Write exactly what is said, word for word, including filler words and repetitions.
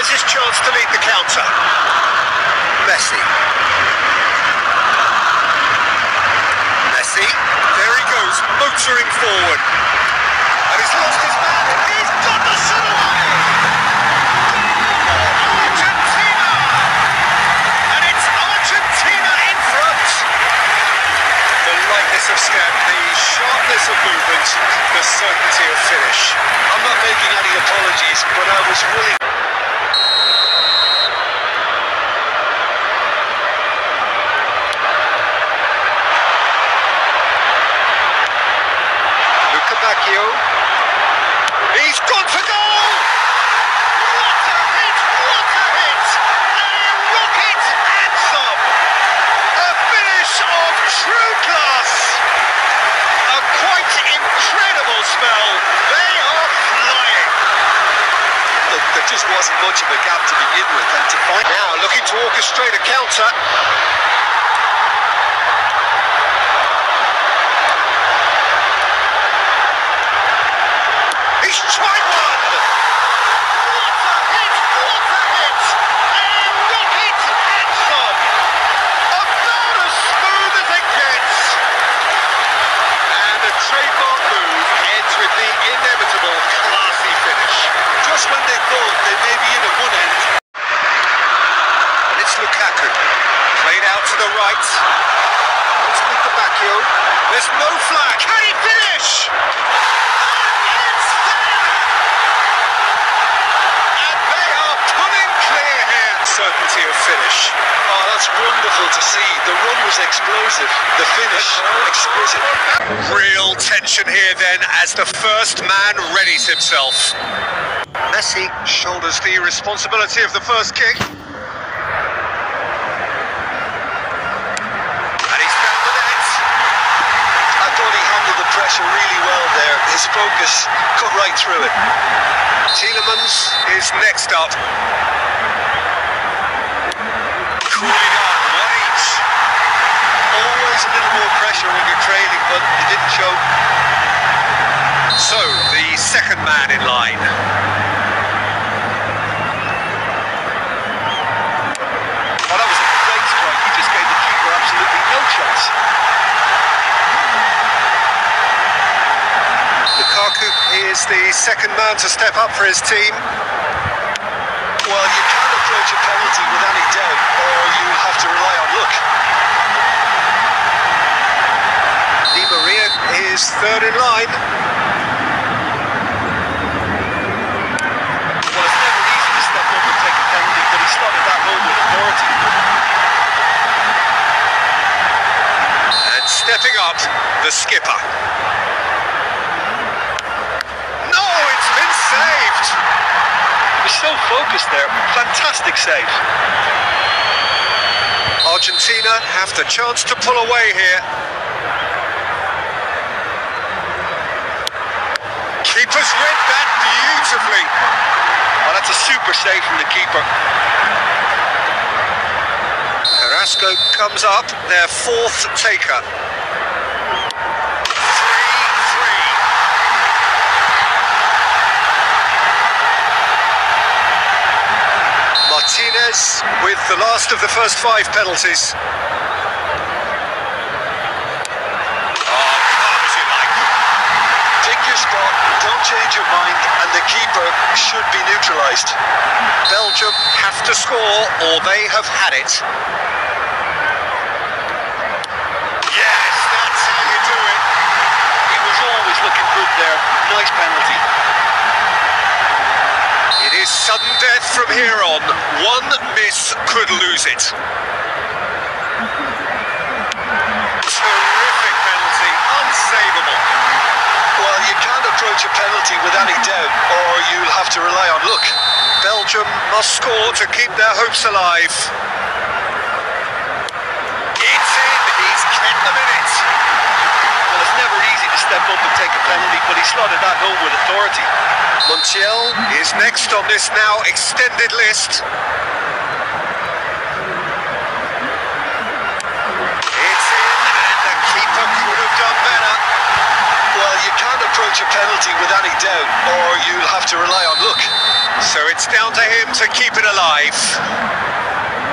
There's his chance to lead the counter. Messi. Messi. There he goes, motoring forward. And he's lost his man. He's got the shot away. Argentina. And it's Argentina in front. The lightness of step, the sharpness of movement, the certainty of finish. I'm not making any apologies, but I was willing. He's gone for goal! What a hit! What a hit! A rocket anthem! A finish of true class! A quite incredible spell. They are flying! Look, there just wasn't much of a gap to begin with, and to find now, looking to orchestrate a counter. There's no flag. Can he finish? And it's there! And they are coming clear here. Certainty of finish. Oh, that's wonderful to see. The run was explosive. The finish, exquisite. Real tension here then as the first man readies himself. Messi shoulders the responsibility of the first kick. Really well there, his focus cut right through it. Tielemans is next up. Cuidado, one each. Always a little more pressure when you're trailing, but he didn't show. So, the second man in line. Well, that was a great strike, he just gave the keeper absolutely no chance. He is the second man to step up for his team. Well, you can't approach a penalty with any doubt, or you have to rely on luck. Di Maria is third in line. Well, it's never easy to step up and take a penalty, but he slotted that home with authority. And stepping up, the skipper. Saved! He's so focused there. Fantastic save. Argentina have the chance to pull away here. Keeper's read that beautifully. Oh, that's a super save from the keeper. Carrasco comes up, their fourth taker. With the last of the first five penalties. Oh, calm as you like. Take your spot, don't change your mind, and the keeper should be neutralised. Belgium have to score, or they have had it. Yes, that's how you do it. He was always looking good there. Nice penalty. It is sudden death from here on. One miss could lose it. Terrific penalty, unsavable. Well, you can't approach a penalty with any doubt, or you'll have to rely on luck. Belgium must score to keep their hopes alive. It's in, he's kept them in it. Well, it's never easy to step up and take a penalty, but he slotted that home with authority. Montiel is next on this now extended list. It's in, and the keeper could have done better. Well, you can't approach a penalty with any doubt, or you'll have to rely on luck. So it's down to him to keep it alive.